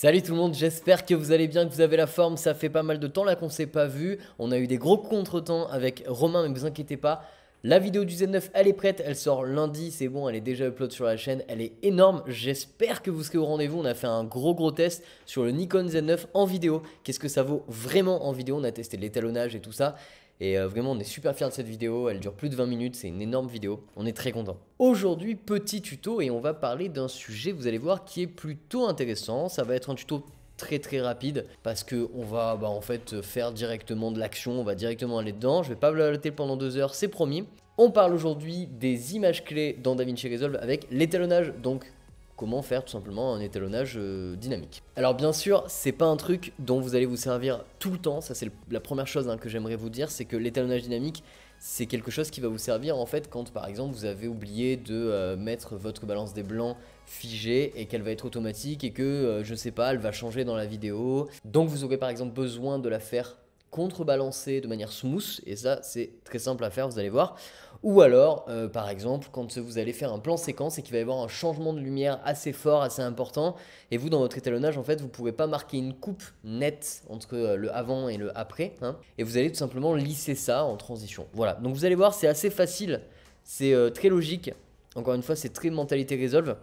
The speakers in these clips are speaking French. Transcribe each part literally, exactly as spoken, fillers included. Salut tout le monde, j'espère que vous allez bien, que vous avez la forme. Ça fait pas mal de temps là qu'on s'est pas vu. On a eu des gros contretemps avec Romain, mais ne vous inquiétez pas. La vidéo du Z neuf, elle est prête, elle sort lundi, c'est bon, elle est déjà upload sur la chaîne, elle est énorme, j'espère que vous serez au rendez-vous. On a fait un gros gros test sur le Nikon Z neuf en vidéo, qu'est-ce que ça vaut vraiment en vidéo, on a testé l'étalonnage et tout ça, et euh, vraiment on est super fiers de cette vidéo, elle dure plus de vingt minutes, c'est une énorme vidéo, on est très contents. Aujourd'hui, petit tuto, et on va parler d'un sujet, vous allez voir, qui est plutôt intéressant. Ça va être un tuto très très rapide parce que on va bah, en fait faire directement de l'action, on va directement aller dedans, je vais pas blablater pendant deux heures, c'est promis. On parle aujourd'hui des images clés dans DaVinci Resolve avec l'étalonnage, donc comment faire tout simplement un étalonnage euh, dynamique. Alors bien sûr, c'est pas un truc dont vous allez vous servir tout le temps, ça c'est la première chose hein, que j'aimerais vous dire, c'est que l'étalonnage dynamique, c'est quelque chose qui va vous servir en fait quand par exemple vous avez oublié de euh, mettre votre balance des blancs figée et qu'elle va être automatique et que euh, je sais pas, elle va changer dans la vidéo. Donc vous aurez par exemple besoin de la faire contrebalancer de manière smooth, et ça c'est très simple à faire, vous allez voir. Ou alors euh, par exemple quand vous allez faire un plan séquence et qu'il va y avoir un changement de lumière assez fort, assez important, et vous dans votre étalonnage en fait vous pouvez pas marquer une coupe nette entre euh, le avant et le après hein, et vous allez tout simplement lisser ça en transition. Voilà, donc vous allez voir, c'est assez facile, c'est euh, très logique, encore une fois c'est très mentalité Resolve.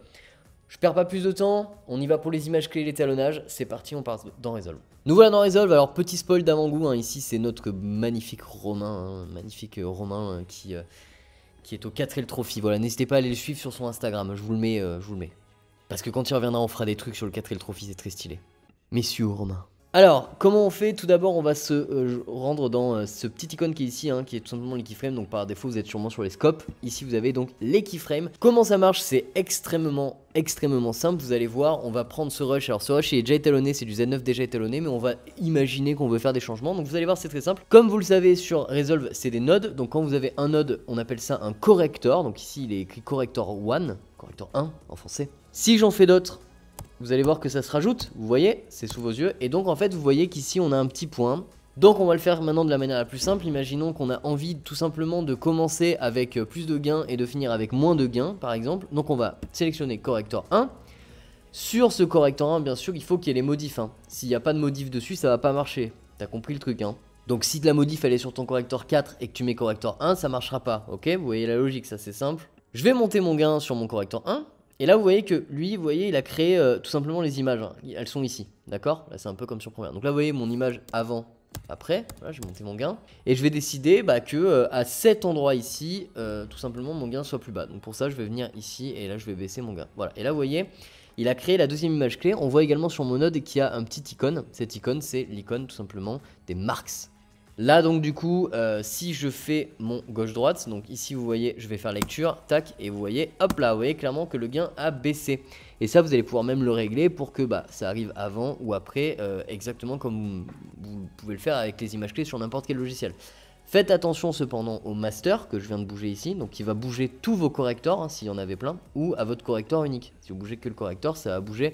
Je perds pas plus de temps, on y va pour les images clés et l'étalonnage, c'est parti, on part dans Resolve. Nous voilà dans Resolve, alors petit spoil d'avant-goût, hein, ici c'est notre magnifique Romain, hein, magnifique euh, Romain euh, qui, euh, qui est au quatre L Trophy, voilà, n'hésitez pas à aller le suivre sur son Instagram, je vous le mets, euh, je vous le mets. Parce que quand il reviendra, on fera des trucs sur le quatre L Trophy, c'est très stylé. Messieurs Romain. Alors, comment on fait? Tout d'abord, on va se euh, rendre dans euh, ce petit icône qui est ici, hein, qui est tout simplement les keyframes. Donc, par défaut, vous êtes sûrement sur les scopes. Ici, vous avez donc les keyframes. Comment ça marche? C'est extrêmement, extrêmement simple. Vous allez voir, on va prendre ce rush. Alors, ce rush est déjà étalonné, c'est du Z neuf déjà étalonné, mais on va imaginer qu'on veut faire des changements. Donc, vous allez voir, c'est très simple. Comme vous le savez, sur Resolve, c'est des nodes. Donc, quand vous avez un node, on appelle ça un corrector. Donc, ici, il est écrit corrector un, corrector un en français. Si j'en fais d'autres, vous allez voir que ça se rajoute, vous voyez, c'est sous vos yeux. Et donc en fait vous voyez qu'ici on a un petit point. Donc on va le faire maintenant de la manière la plus simple. Imaginons qu'on a envie tout simplement de commencer avec plus de gains et de finir avec moins de gains par exemple. Donc on va sélectionner corrector un. Sur ce corrector un bien sûr il faut qu'il y ait les modifs hein. S'il n'y a pas de modif dessus ça va pas marcher. T'as compris le truc hein. Donc si de la modif elle est sur ton corrector quatre et que tu mets corrector un ça marchera pas. Ok, vous voyez la logique, ça c'est simple. Je vais monter mon gain sur mon corrector un. Et là vous voyez que lui, vous voyez, il a créé euh, tout simplement les images, hein. Elles sont ici, d'accord? Là c'est un peu comme sur première. Donc là vous voyez mon image avant, après, voilà, je vais monter mon gain. Et je vais décider bah, que euh, à cet endroit ici, euh, tout simplement mon gain soit plus bas. Donc pour ça je vais venir ici et là je vais baisser mon gain. Voilà, et là vous voyez, il a créé la deuxième image clé. On voit également sur mon node qu'il y a un petit icône. Cette icône c'est l'icône tout simplement des marks. Là donc du coup, euh, si je fais mon gauche-droite, donc ici vous voyez, je vais faire lecture, tac, et vous voyez, hop là, vous voyez clairement que le gain a baissé. Et ça vous allez pouvoir même le régler pour que bah, ça arrive avant ou après, euh, exactement comme vous, vous pouvez le faire avec les images clés sur n'importe quel logiciel. Faites attention cependant au master que je viens de bouger ici, donc il va bouger tous vos correctors, hein, s'il y en avait plein, ou à votre corrector unique. Si vous bougez que le corrector, ça va bouger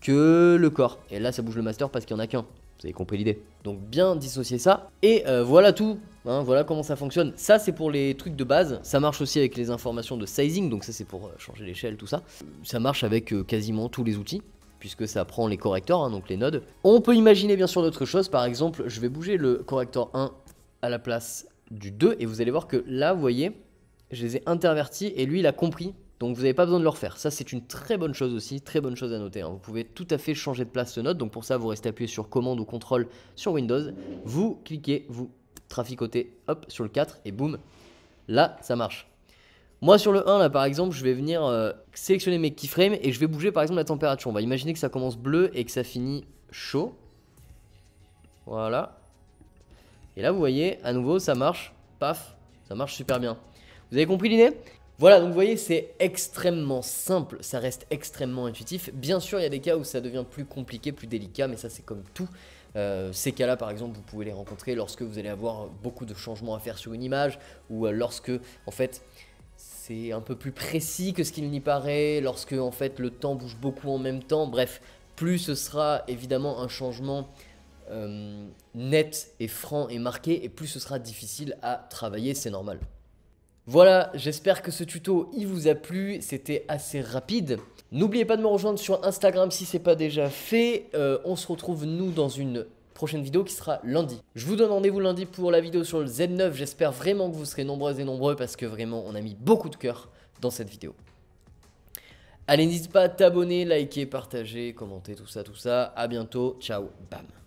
que le corps, et là ça bouge le master parce qu'il n'y en a qu'un. Vous avez compris l'idée. Donc bien dissocier ça. Et euh, voilà tout. Hein, voilà comment ça fonctionne. Ça c'est pour les trucs de base. Ça marche aussi avec les informations de sizing. Donc ça c'est pour euh, changer l'échelle, tout ça. Ça marche avec euh, quasiment tous les outils. Puisque ça prend les correcteurs, hein, donc les nodes. On peut imaginer bien sûr d'autres choses. Par exemple, je vais bouger le corrector un à la place du deux. Et vous allez voir que là, vous voyez, je les ai intervertis. Et lui, il a compris. Donc vous n'avez pas besoin de le refaire, ça c'est une très bonne chose aussi, très bonne chose à noter. Hein. Vous pouvez tout à fait changer de place ce node, donc pour ça vous restez appuyé sur commande ou contrôle sur Windows, vous cliquez, vous traficotez, hop, sur le quatre et boum, là ça marche. Moi sur le un là par exemple, je vais venir euh, sélectionner mes keyframes et je vais bouger par exemple la température. On va imaginer que ça commence bleu et que ça finit chaud, voilà. Et là vous voyez, à nouveau ça marche, paf, ça marche super bien. Vous avez compris l'idée ? Voilà, donc vous voyez, c'est extrêmement simple, ça reste extrêmement intuitif. Bien sûr, il y a des cas où ça devient plus compliqué, plus délicat, mais ça c'est comme tout. Euh, ces cas-là, par exemple, vous pouvez les rencontrer lorsque vous allez avoir beaucoup de changements à faire sur une image, ou lorsque, en fait, c'est un peu plus précis que ce qu'il n'y paraît, lorsque, en fait, le temps bouge beaucoup en même temps. Bref, plus ce sera évidemment un changement euh, net et franc et marqué, et plus ce sera difficile à travailler, c'est normal. Voilà, j'espère que ce tuto il vous a plu, c'était assez rapide. N'oubliez pas de me rejoindre sur Instagram si ce n'est pas déjà fait. Euh, on se retrouve, nous, dans une prochaine vidéo qui sera lundi. Je vous donne rendez-vous lundi pour la vidéo sur le Z neuf. J'espère vraiment que vous serez nombreuses et nombreux parce que vraiment, on a mis beaucoup de cœur dans cette vidéo. Allez, n'hésite pas à t'abonner, liker, partager, commenter, tout ça, tout ça. A bientôt, ciao, bam.